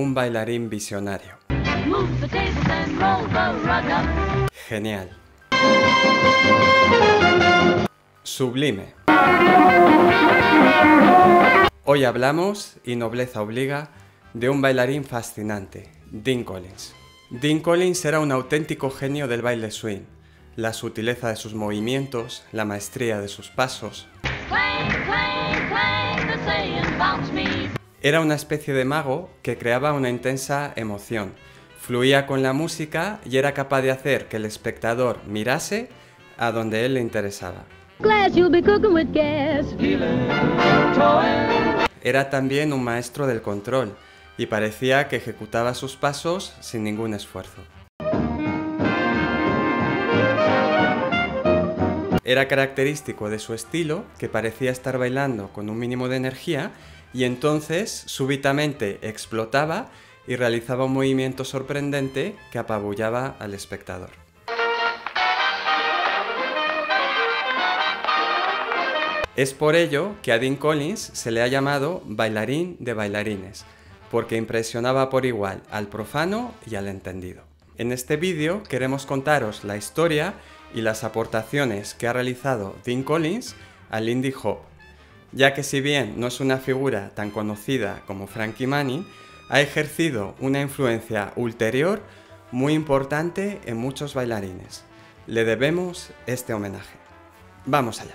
un bailarín visionario. Genial. Sublime. Hoy hablamos, y nobleza obliga, de un bailarín fascinante, Dean Collins. Dean Collins era un auténtico genio del baile swing. La sutileza de sus movimientos, la maestría de sus pasos. Era una especie de mago que creaba una intensa emoción. Fluía con la música y era capaz de hacer que el espectador mirase a donde él le interesaba. Era también un maestro del control y parecía que ejecutaba sus pasos sin ningún esfuerzo. Era característico de su estilo, que parecía estar bailando con un mínimo de energía y entonces súbitamente explotaba y realizaba un movimiento sorprendente que apabullaba al espectador. Es por ello que a Dean Collins se le ha llamado bailarín de bailarines, porque impresionaba por igual al profano y al entendido. En este vídeo queremos contaros la historia y las aportaciones que ha realizado Dean Collins al Lindy Hop, ya que si bien no es una figura tan conocida como Frankie Manning, ha ejercido una influencia ulterior muy importante en muchos bailarines. Le debemos este homenaje. ¡Vamos allá!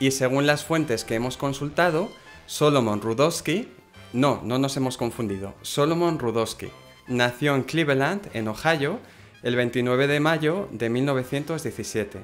Y según las fuentes que hemos consultado, Solomon Rudofsky, no nos hemos confundido, Solomon Rudofsky nació en Cleveland, en Ohio, el 29 de mayo de 1917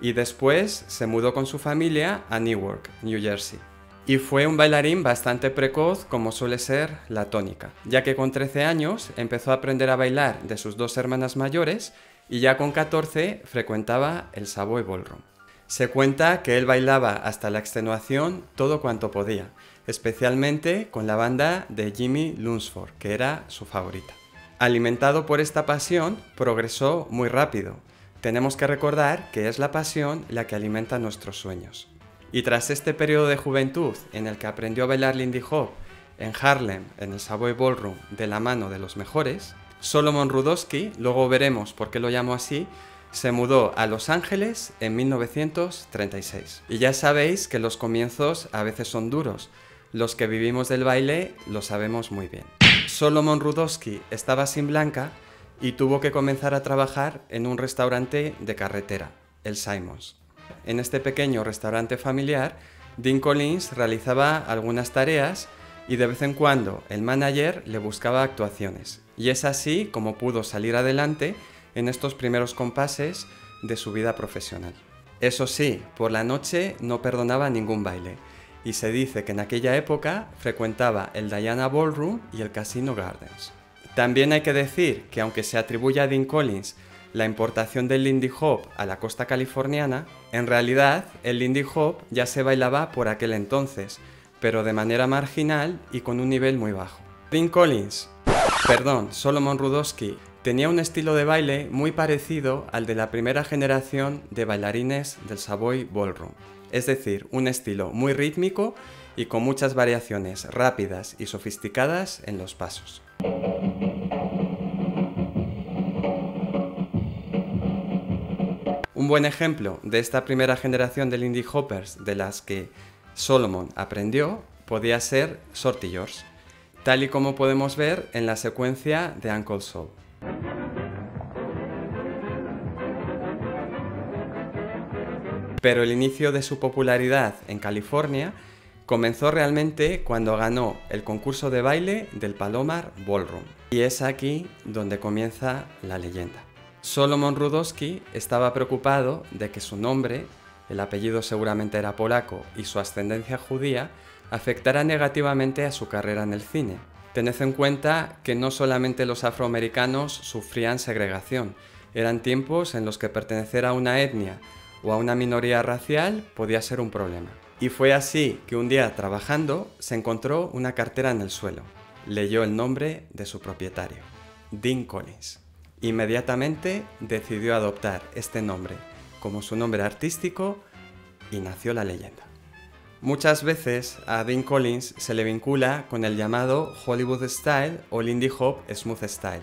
y después se mudó con su familia a Newark, New Jersey. Y fue un bailarín bastante precoz, como suele ser la tónica, ya que con 13 años empezó a aprender a bailar de sus dos hermanas mayores y ya con 14 frecuentaba el Savoy Ballroom. Se cuenta que él bailaba hasta la extenuación todo cuanto podía, especialmente con la banda de Jimmy Lunceford, que era su favorita. Alimentado por esta pasión, progresó muy rápido. Tenemos que recordar que es la pasión la que alimenta nuestros sueños. Y tras este periodo de juventud en el que aprendió a bailar Lindy Hop en Harlem, en el Savoy Ballroom, de la mano de los mejores, Solomon Rudofsky, luego veremos por qué lo llamó así, se mudó a Los Ángeles en 1936. Y ya sabéis que los comienzos a veces son duros. Los que vivimos del baile lo sabemos muy bien. Solomon Rudofsky estaba sin blanca y tuvo que comenzar a trabajar en un restaurante de carretera, el Simons. En este pequeño restaurante familiar, Dean Collins realizaba algunas tareas y de vez en cuando el manager le buscaba actuaciones. Y es así como pudo salir adelante en estos primeros compases de su vida profesional. Eso sí, por la noche no perdonaba ningún baile, y se dice que en aquella época frecuentaba el Diana Ballroom y el Casino Gardens. También hay que decir que aunque se atribuye a Dean Collins la importación del Lindy Hop a la costa californiana, en realidad el Lindy Hop ya se bailaba por aquel entonces, pero de manera marginal y con un nivel muy bajo. Solomon Rudofsky tenía un estilo de baile muy parecido al de la primera generación de bailarines del Savoy Ballroom. Es decir, un estilo muy rítmico y con muchas variaciones rápidas y sofisticadas en los pasos. Un buen ejemplo de esta primera generación de Lindy Hoppers de las que Solomon aprendió podía ser Sortilors, tal y como podemos ver en la secuencia de Uncle Soul. Pero el inicio de su popularidad en California comenzó realmente cuando ganó el concurso de baile del Palomar Ballroom. Y es aquí donde comienza la leyenda. Solomon Rudofsky estaba preocupado de que su nombre, el apellido seguramente era polaco, y su ascendencia judía, afectara negativamente a su carrera en el cine. Tened en cuenta que no solamente los afroamericanos sufrían segregación, eran tiempos en los que pertenecer a una etnia o a una minoría racial podía ser un problema. Y fue así que un día trabajando se encontró una cartera en el suelo. Leyó el nombre de su propietario. Dean Collins. Inmediatamente decidió adoptar este nombre como su nombre artístico y nació la leyenda. Muchas veces a Dean Collins se le vincula con el llamado Hollywood Style o Lindy Hop Smooth Style,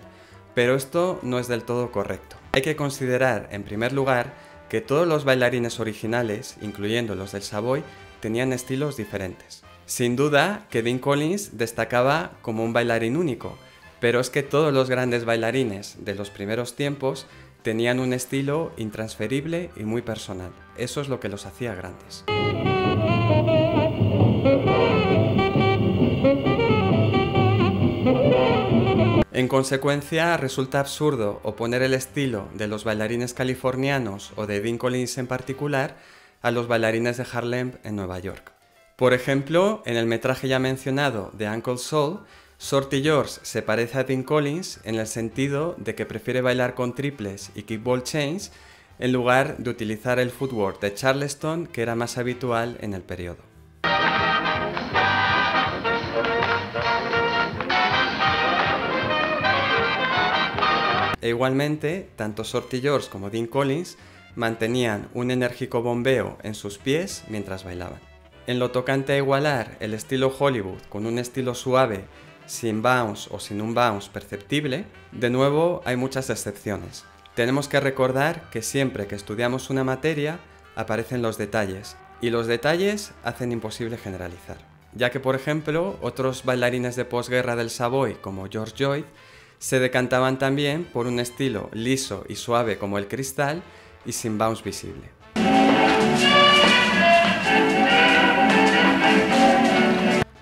pero esto no es del todo correcto. Hay que considerar, en primer lugar, que todos los bailarines originales, incluyendo los del Savoy, tenían estilos diferentes. Sin duda que Dean Collins destacaba como un bailarín único, pero es que todos los grandes bailarines de los primeros tiempos tenían un estilo intransferible y muy personal. Eso es lo que los hacía grandes. En consecuencia, resulta absurdo oponer el estilo de los bailarines californianos o de Dean Collins en particular a los bailarines de Harlem en Nueva York. Por ejemplo, en el metraje ya mencionado de Uncle Soul, Shorty George se parece a Dean Collins en el sentido de que prefiere bailar con triples y kickball chains en lugar de utilizar el footwork de Charleston, que era más habitual en el periodo. E igualmente, tanto Shorty George como Dean Collins mantenían un enérgico bombeo en sus pies mientras bailaban. En lo tocante a igualar el estilo Hollywood con un estilo suave, sin bounce o sin un bounce perceptible, de nuevo hay muchas excepciones. Tenemos que recordar que siempre que estudiamos una materia aparecen los detalles, y los detalles hacen imposible generalizar. Ya que, por ejemplo, otros bailarines de posguerra del Savoy, como George Lloyd, se decantaban también por un estilo liso y suave como el cristal y sin bounce visible.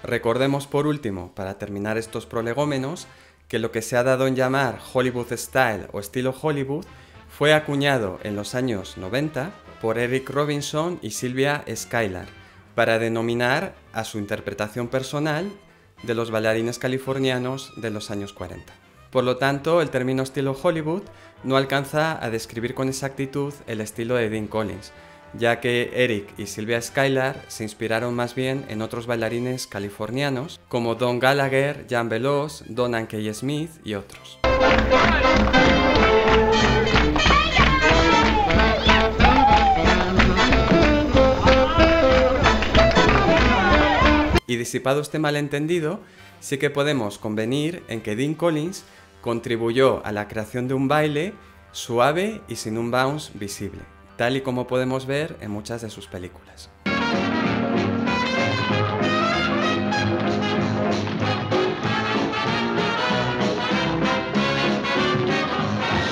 Recordemos por último, para terminar estos prolegómenos, que lo que se ha dado en llamar Hollywood Style o estilo Hollywood fue acuñado en los años 90 por Eric Robinson y Sylvia Sklar para denominar a su interpretación personal de los bailarines californianos de los años 40. Por lo tanto, el término estilo Hollywood no alcanza a describir con exactitud el estilo de Dean Collins, ya que Eric y Sylvia Sklar se inspiraron más bien en otros bailarines californianos como Don Gallagher, Jean Veloz, Don Ankey Smith y otros. Y disipado este malentendido, sí que podemos convenir en que Dean Collins contribuyó a la creación de un baile suave y sin un bounce visible, tal y como podemos ver en muchas de sus películas.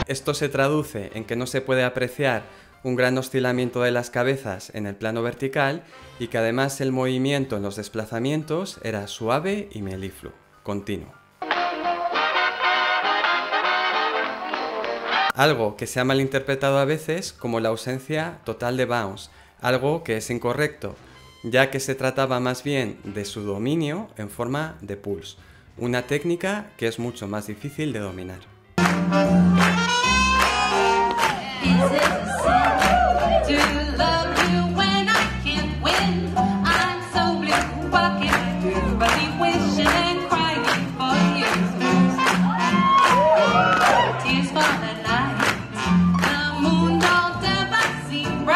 Esto se traduce en que no se puede apreciar un gran oscilamiento de las cabezas en el plano vertical y que además el movimiento en los desplazamientos era suave y melifluo, continuo. Algo que se ha malinterpretado a veces como la ausencia total de bounce, algo que es incorrecto, ya que se trataba más bien de su dominio en forma de pulse, una técnica que es mucho más difícil de dominar.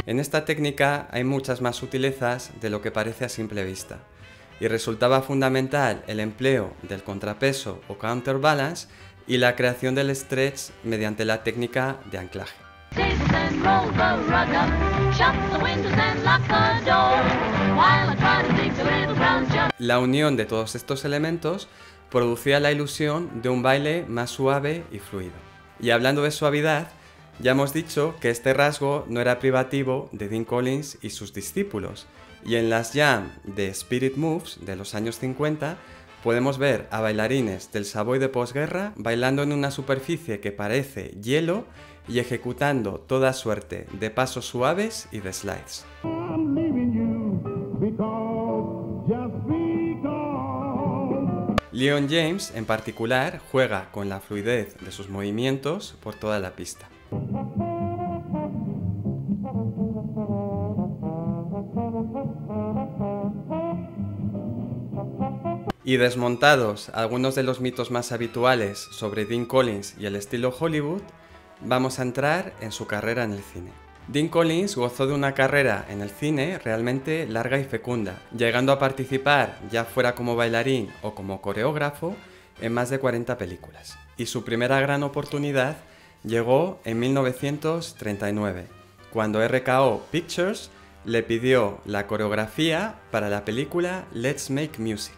En esta técnica hay muchas más sutilezas de lo que parece a simple vista, y resultaba fundamental el empleo del contrapeso o counterbalance y la creación del stretch mediante la técnica de anclaje. La unión de todos estos elementos producía la ilusión de un baile más suave y fluido. Y hablando de suavidad, ya hemos dicho que este rasgo no era privativo de Dean Collins y sus discípulos, y en las jam de Spirit Moves de los años 50 podemos ver a bailarines del Savoy de posguerra bailando en una superficie que parece hielo y ejecutando toda suerte de pasos suaves y de slides. Leon James, en particular, juega con la fluidez de sus movimientos por toda la pista. Y desmontados algunos de los mitos más habituales sobre Dean Collins y el estilo Hollywood, vamos a entrar en su carrera en el cine. Dean Collins gozó de una carrera en el cine realmente larga y fecunda, llegando a participar, ya fuera como bailarín o como coreógrafo, en más de 40 películas. Y su primera gran oportunidad llegó en 1939, cuando RKO Pictures le pidió la coreografía para la película Let's Make Music.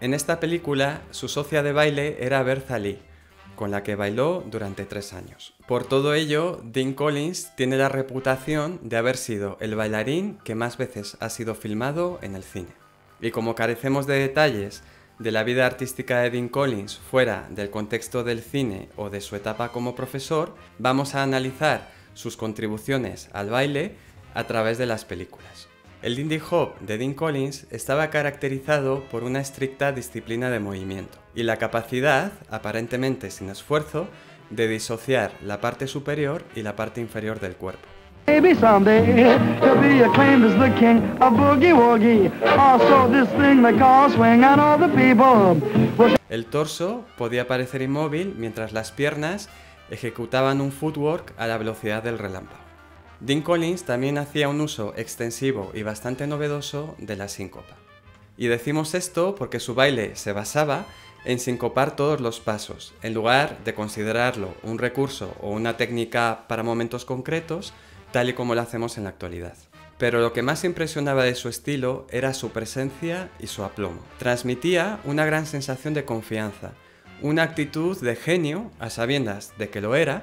En esta película, su socia de baile era Bertha Lee, con la que bailó durante 3 años. Por todo ello, Dean Collins tiene la reputación de haber sido el bailarín que más veces ha sido filmado en el cine. Y como carecemos de detalles de la vida artística de Dean Collins fuera del contexto del cine o de su etapa como profesor, vamos a analizar sus contribuciones al baile a través de las películas. El Lindy Hop de Dean Collins estaba caracterizado por una estricta disciplina de movimiento y la capacidad, aparentemente sin esfuerzo, de disociar la parte superior y la parte inferior del cuerpo. El torso podía parecer inmóvil mientras las piernas ejecutaban un footwork a la velocidad del relámpago. Dean Collins también hacía un uso extensivo y bastante novedoso de la síncopa. Y decimos esto porque su baile se basaba en sincopar todos los pasos, en lugar de considerarlo un recurso o una técnica para momentos concretos, tal y como lo hacemos en la actualidad. Pero lo que más impresionaba de su estilo era su presencia y su aplomo. Transmitía una gran sensación de confianza, una actitud de genio, a sabiendas de que lo era,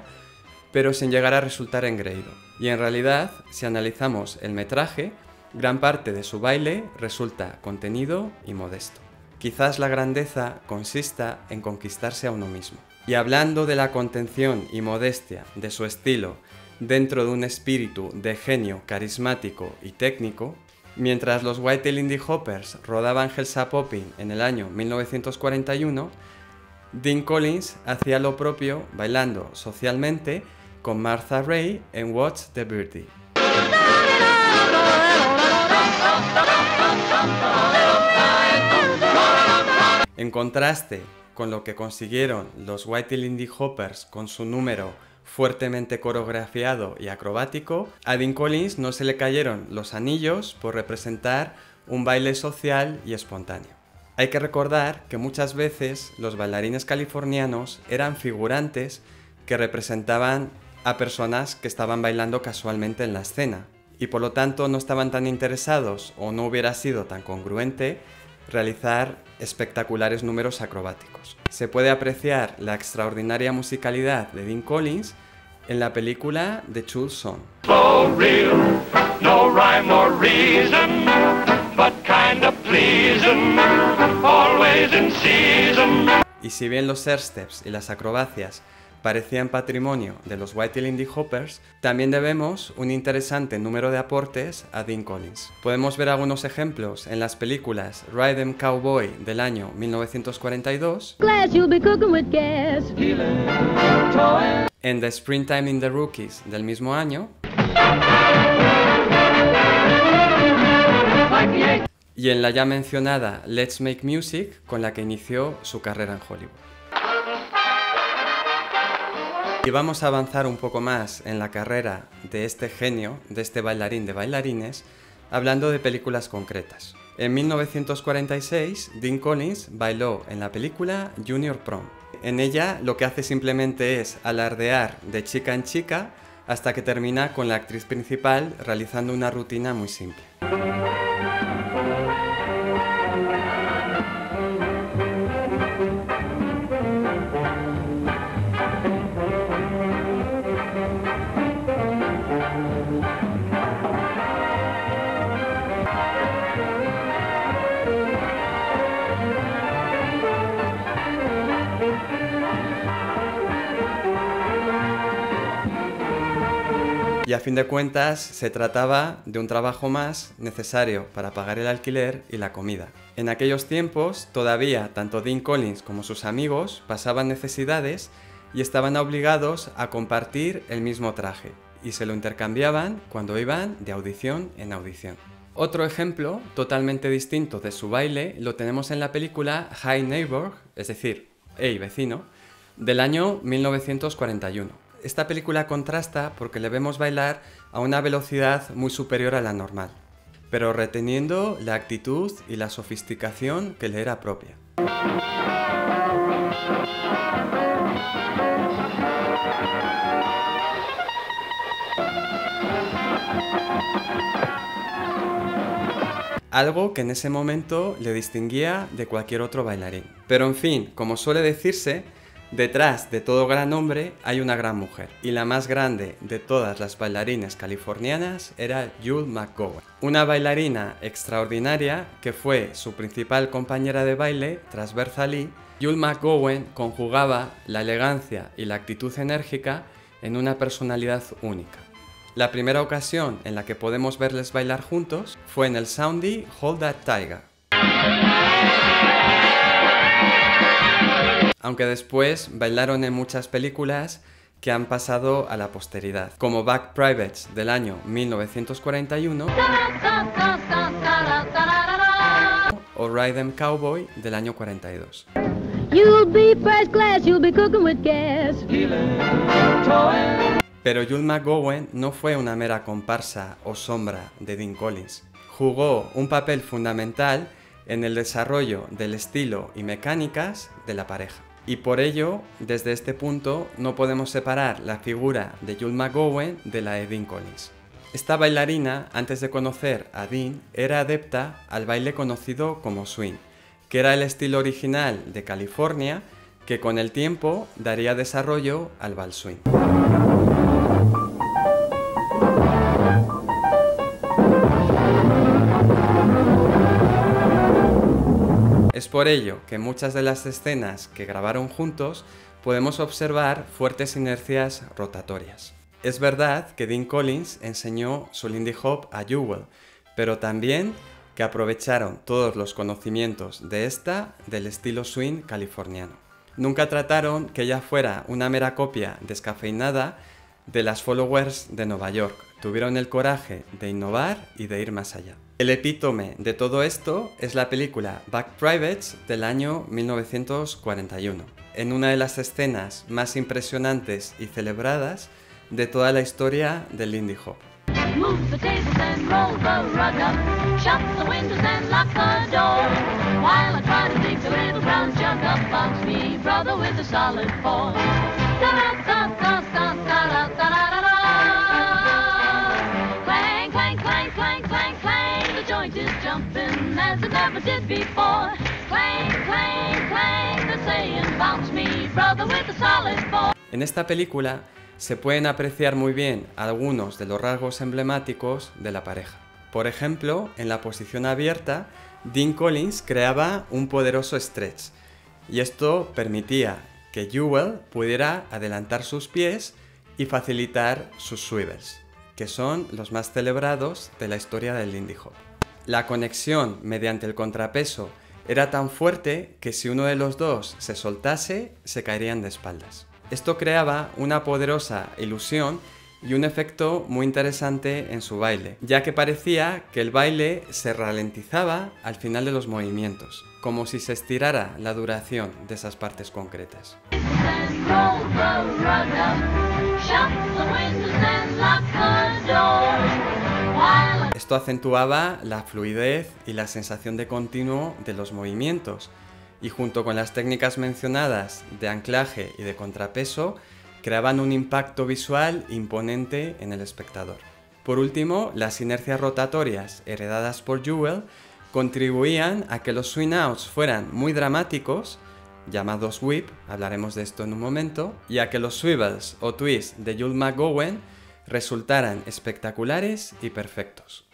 pero sin llegar a resultar engreído. Y en realidad, si analizamos el metraje, gran parte de su baile resulta contenido y modesto. Quizás la grandeza consista en conquistarse a uno mismo. Y hablando de la contención y modestia de su estilo dentro de un espíritu de genio carismático y técnico, mientras los White Lindy Hoppers rodaban Hellzapoppin en el año 1941, Dean Collins hacía lo propio bailando socialmente con Martha Ray en Watch the Birdie. En contraste con lo que consiguieron los White Lindy Hoppers con su número fuertemente coreografiado y acrobático, a Dean Collins no se le cayeron los anillos por representar un baile social y espontáneo. Hay que recordar que muchas veces los bailarines californianos eran figurantes que representaban a personas que estaban bailando casualmente en la escena y por lo tanto no estaban tan interesados o no hubiera sido tan congruente realizar espectaculares números acrobáticos. Se puede apreciar la extraordinaria musicalidad de Dean Collins en la película The Jewel Song. Y si bien los air steps y las acrobacias parecían patrimonio de los White Lindy Hoppers, también debemos un interesante número de aportes a Dean Collins. Podemos ver algunos ejemplos en las películas Ride 'em Cowboy del año 1942, en The Springtime in the Rookies del mismo año y en la ya mencionada Let's Make Music, con la que inició su carrera en Hollywood. Y vamos a avanzar un poco más en la carrera de este genio, de este bailarín de bailarines, hablando de películas concretas. En 1946, Dean Collins bailó en la película Junior Prom. En ella lo que hace simplemente es alardear de chica en chica hasta que termina con la actriz principal realizando una rutina muy simple. a fin de cuentas se trataba de un trabajo más necesario para pagar el alquiler y la comida. En aquellos tiempos todavía tanto Dean Collins como sus amigos pasaban necesidades y estaban obligados a compartir el mismo traje, y se lo intercambiaban cuando iban de audición en audición. Otro ejemplo totalmente distinto de su baile lo tenemos en la película Hi Neighbor, es decir, Hey Vecino, del año 1941. Esta película contrasta porque le vemos bailar a una velocidad muy superior a la normal, pero reteniendo la actitud y la sofisticación que le era propia. Algo que en ese momento le distinguía de cualquier otro bailarín. Pero en fin, como suele decirse, detrás de todo gran hombre hay una gran mujer. Y la más grande de todas las bailarinas californianas era Jewel McGowan. Una bailarina extraordinaria que fue su principal compañera de baile tras Bertha Lee. Jewel McGowan conjugaba la elegancia y la actitud enérgica en una personalidad única. La primera ocasión en la que podemos verles bailar juntos fue en el Soundy Hold That Tiger. Aunque después bailaron en muchas películas que han pasado a la posteridad, como Buck Privates del año 1941 o Ride 'em Cowboy del año 42. You'll be first class, you'll be cooking with gas. Pero Jewel McGowan no fue una mera comparsa o sombra de Dean Collins. Jugó un papel fundamental en el desarrollo del estilo y mecánicas de la pareja. Y por ello, desde este punto, no podemos separar la figura de Jewel McGowan de la de Dean Collins. Esta bailarina, antes de conocer a Dean, era adepta al baile conocido como swing, que era el estilo original de California que con el tiempo daría desarrollo al vals swing. Es por ello que en muchas de las escenas que grabaron juntos podemos observar fuertes inercias rotatorias. Es verdad que Dean Collins enseñó su Lindy Hop a Jewel, pero también que aprovecharon todos los conocimientos de esta del estilo swing californiano. Nunca trataron que ella fuera una mera copia descafeinada de las followers de Nueva York. Tuvieron el coraje de innovar y de ir más allá. El epítome de todo esto es la película Buck Privates del año 1941, en una de las escenas más impresionantes y celebradas de toda la historia del Lindy Hop. En esta película se pueden apreciar muy bien algunos de los rasgos emblemáticos de la pareja. Por ejemplo, en la posición abierta, Dean Collins creaba un poderoso stretch, y esto permitía que Jewel pudiera adelantar sus pies y facilitar sus swivels, que son los más celebrados de la historia del Lindy Hop. La conexión mediante el contrapeso era tan fuerte que si uno de los dos se soltase, se caerían de espaldas. Esto creaba una poderosa ilusión y un efecto muy interesante en su baile, ya que parecía que el baile se ralentizaba al final de los movimientos, como si se estirara la duración de esas partes concretas. Esto acentuaba la fluidez y la sensación de continuo de los movimientos, y junto con las técnicas mencionadas de anclaje y de contrapeso, creaban un impacto visual imponente en el espectador. Por último, las inercias rotatorias heredadas por Jewel contribuían a que los swing outs fueran muy dramáticos, llamados whip, hablaremos de esto en un momento, y a que los swivels o twists de Jewel McGowan resultaran espectaculares y perfectos.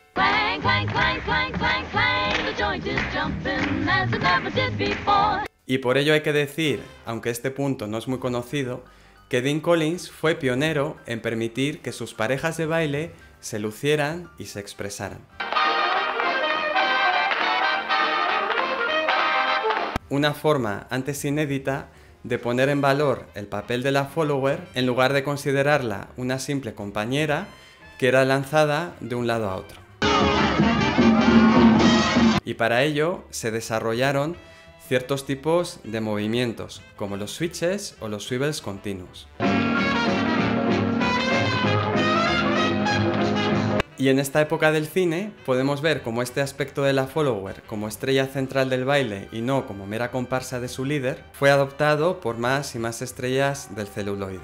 Y por ello hay que decir, aunque este punto no es muy conocido, que Dean Collins fue pionero en permitir que sus parejas de baile se lucieran y se expresaran. Una forma antes inédita de poner en valor el papel de la follower en lugar de considerarla una simple compañera que era lanzada de un lado a otro. Y para ello se desarrollaron ciertos tipos de movimientos, como los switches o los swivels continuos. Y en esta época del cine podemos ver cómo este aspecto de la follower como estrella central del baile y no como mera comparsa de su líder, fue adoptado por más y más estrellas del celuloide.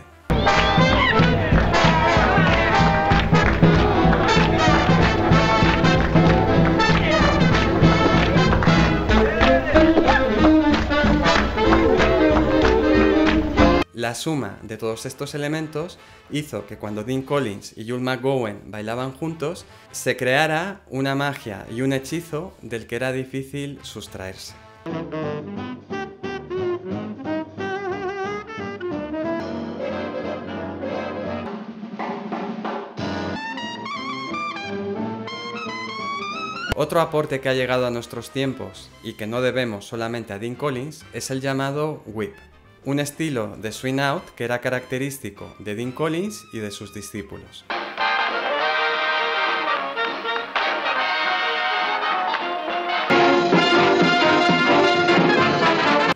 La suma de todos estos elementos hizo que cuando Dean Collins y Jewel McGowan bailaban juntos, se creara una magia y un hechizo del que era difícil sustraerse. Otro aporte que ha llegado a nuestros tiempos y que no debemos solamente a Dean Collins es el llamado whip. Un estilo de swing out que era característico de Dean Collins y de sus discípulos.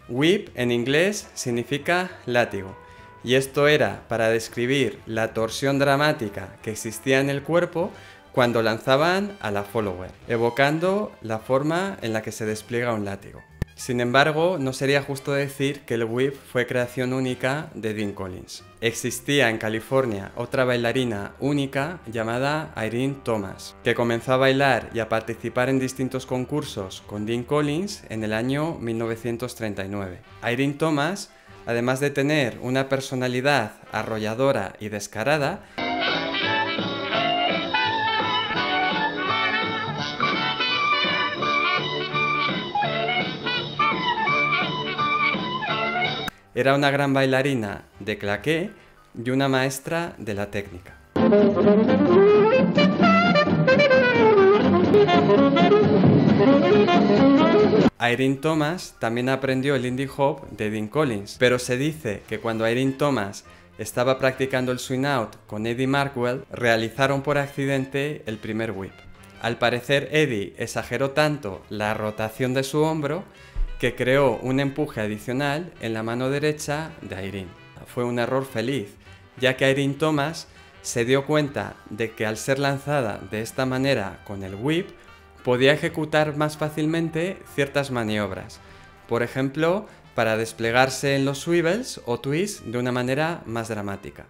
Whip en inglés significa látigo, y esto era para describir la torsión dramática que existía en el cuerpo cuando lanzaban a la follower, evocando la forma en la que se despliega un látigo. Sin embargo, no sería justo decir que el whip fue creación única de Dean Collins. Existía en California otra bailarina única llamada Irene Thomas, que comenzó a bailar y a participar en distintos concursos con Dean Collins en el año 1939. Irene Thomas, además de tener una personalidad arrolladora y descarada, era una gran bailarina de claqué y una maestra de la técnica. Irene Thomas también aprendió el Lindy Hop de Dean Collins, pero se dice que cuando Irene Thomas estaba practicando el swing out con Eddie Markwell, realizaron por accidente el primer whip. Al parecer, Eddie exageró tanto la rotación de su hombro que creó un empuje adicional en la mano derecha de Irene. Fue un error feliz, ya que Irene Thomas se dio cuenta de que al ser lanzada de esta manera con el whip, podía ejecutar más fácilmente ciertas maniobras, por ejemplo, para desplegarse en los swivels o twists de una manera más dramática.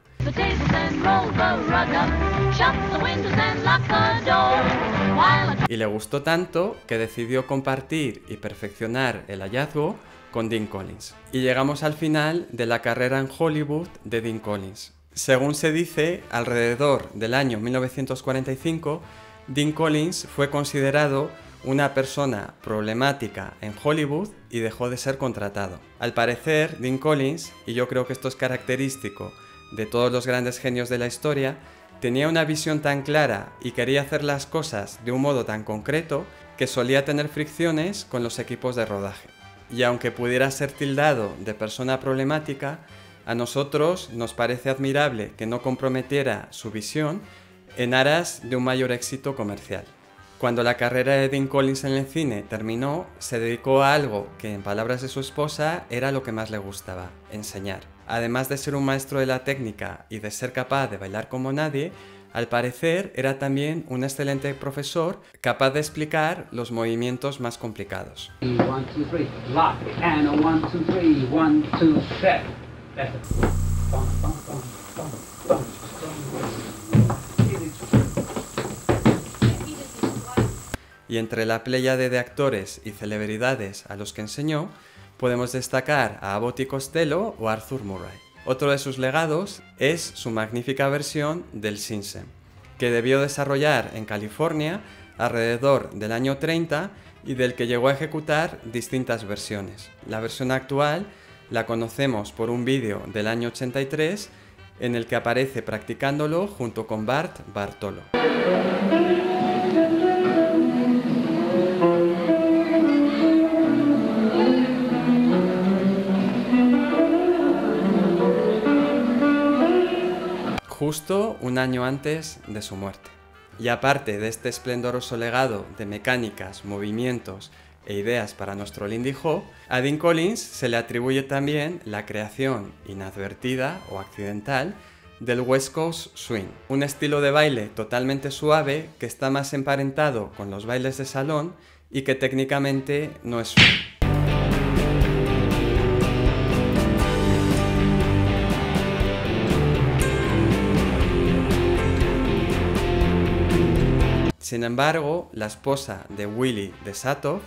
Y le gustó tanto que decidió compartir y perfeccionar el hallazgo con Dean Collins. Y llegamos al final de la carrera en Hollywood de Dean Collins. Según se dice, alrededor del año 1945, Dean Collins fue considerado una persona problemática en Hollywood y dejó de ser contratado. Al parecer, Dean Collins, y yo creo que esto es característico de todos los grandes genios de la historia, tenía una visión tan clara y quería hacer las cosas de un modo tan concreto que solía tener fricciones con los equipos de rodaje. Y aunque pudiera ser tildado de persona problemática, a nosotros nos parece admirable que no comprometiera su visión en aras de un mayor éxito comercial. Cuando la carrera de Dean Collins en el cine terminó, se dedicó a algo que, en palabras de su esposa, era lo que más le gustaba: enseñar. Además de ser un maestro de la técnica y de ser capaz de bailar como nadie, al parecer era también un excelente profesor capaz de explicar los movimientos más complicados. Y entre la pléyade de actores y celebridades a los que enseñó, podemos destacar a Abbott y Costello o Arthur Murray. Otro de sus legados es su magnífica versión del Shinseng, que debió desarrollar en California alrededor del año 30 y del que llegó a ejecutar distintas versiones. La versión actual La conocemos por un vídeo del año 83 en el que aparece practicándolo junto con Bart Bartolo. Justo un año antes de su muerte. Y aparte de este esplendoroso legado de mecánicas, movimientos e ideas para nuestro Lindy Hop, a Dean Collins se le atribuye también la creación inadvertida o accidental del West Coast Swing, un estilo de baile totalmente suave que está más emparentado con los bailes de salón y que técnicamente no es swing. Sin embargo, la esposa de Willy de Satoff,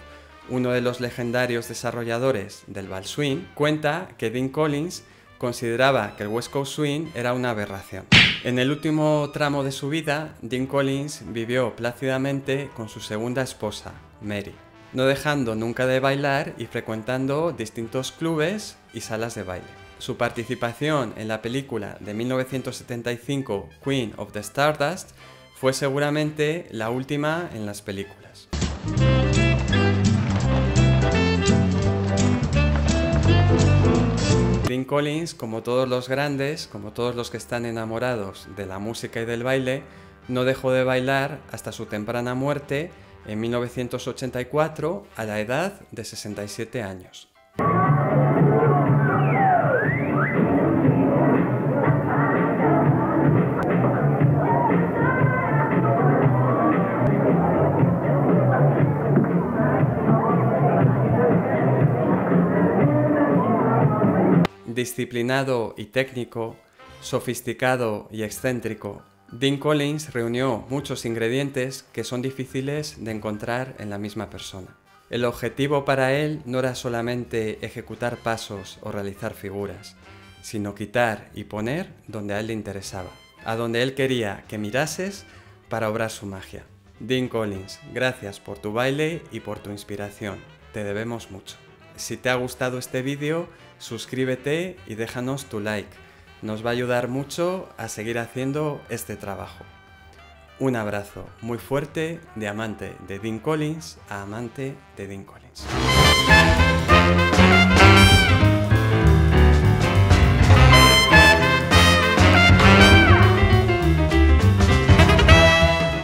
uno de los legendarios desarrolladores del Ball Swing, cuenta que Dean Collins consideraba que el West Coast Swing era una aberración. En el último tramo de su vida, Dean Collins vivió plácidamente con su segunda esposa, Mary, no dejando nunca de bailar y frecuentando distintos clubes y salas de baile. Su participación en la película de 1975, Queen of the Stardust, fue seguramente la última en las películas. Dean Collins, como todos los grandes, como todos los que están enamorados de la música y del baile, no dejó de bailar hasta su temprana muerte en 1984 a la edad de 67 años. Disciplinado y técnico, sofisticado y excéntrico, Dean Collins reunió muchos ingredientes que son difíciles de encontrar en la misma persona. El objetivo para él no era solamente ejecutar pasos o realizar figuras, sino quitar y poner donde a él le interesaba, a donde él quería que mirases para obrar su magia. Dean Collins, gracias por tu baile y por tu inspiración. Te debemos mucho. Si te ha gustado este vídeo, suscríbete y déjanos tu like. Nos va a ayudar mucho a seguir haciendo este trabajo. Un abrazo muy fuerte de amante de Dean Collins a amante de Dean Collins.